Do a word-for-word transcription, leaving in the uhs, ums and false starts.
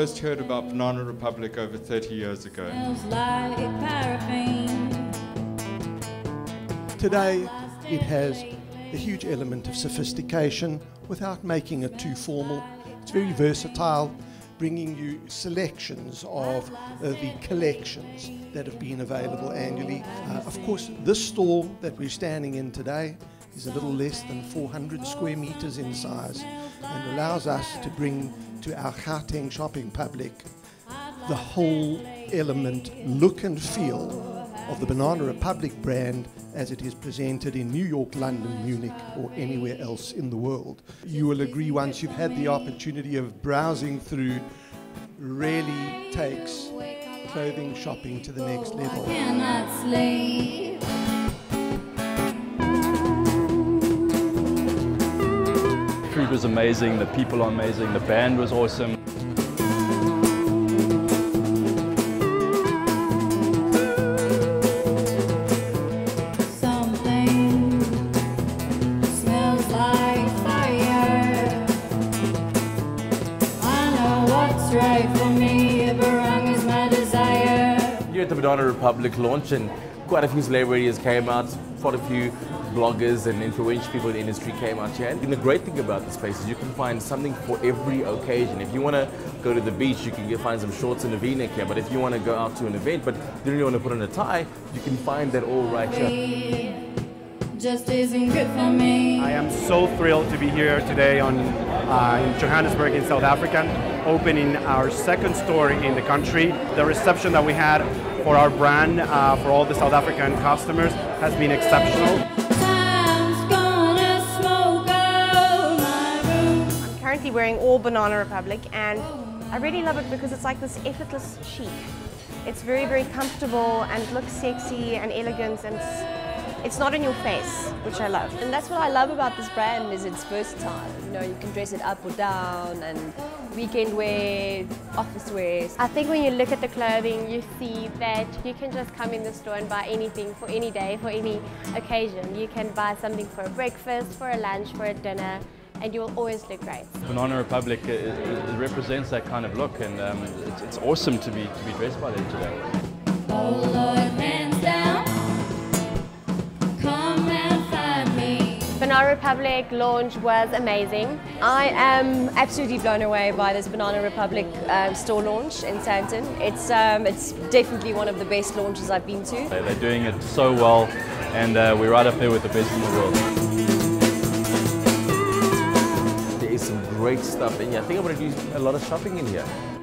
first heard about Banana Republic over thirty years ago. Today, it has a huge element of sophistication without making it too formal. It's very versatile, bringing you selections of uh, the collections that have been available annually. Uh, of course, this store that we're standing in today is a little less than four hundred square meters in size and allows us to bring to our Gauteng shopping public the whole element, look and feel of the Banana Republic brand as it is presented in New York, London, Munich or anywhere else in the world. You will agree, once you've had the opportunity of browsing through, really takes clothing shopping to the next level. I cannot sleep. The food was amazing, the people are amazing, the band was awesome. Right for me, if wrong is my desire. Here at the Banana Republic launch, and quite a few celebrities came out, quite a few bloggers and influential people in the industry came out here. And the great thing about this place is you can find something for every occasion. If you want to go to the beach, you can find some shorts and a V-neck here. But if you want to go out to an event, but you really want to put on a tie, you can find that all right here. Just isn't good for me. I am so thrilled to be here today on, uh, in Johannesburg in South Africa, opening our second store in the country. The reception that we had for our brand, uh, for all the South African customers, has been exceptional. I'm currently wearing all Banana Republic, and I really love it because it's like this effortless chic. It's very, very comfortable and it looks sexy and elegant, and it's It's not in your face, which I love. And that's what I love about this brand, is it's versatile. You know, you can dress it up or down, and weekend wear, office wear. I think when you look at the clothing, you see that you can just come in the store and buy anything for any day, for any occasion. You can buy something for a breakfast, for a lunch, for a dinner, and you will always look great. Banana Republic it, it represents that kind of look, and um, it's, it's awesome to be, to be dressed by them today. Oh Lord, hands down. Banana Republic launch was amazing. I am absolutely blown away by this Banana Republic um, store launch in Sandton. It's, um, it's definitely one of the best launches I've been to. They're doing it so well, and uh, we're right up there with the best in the world. There is some great stuff in here. I think I'm going to do a lot of shopping in here.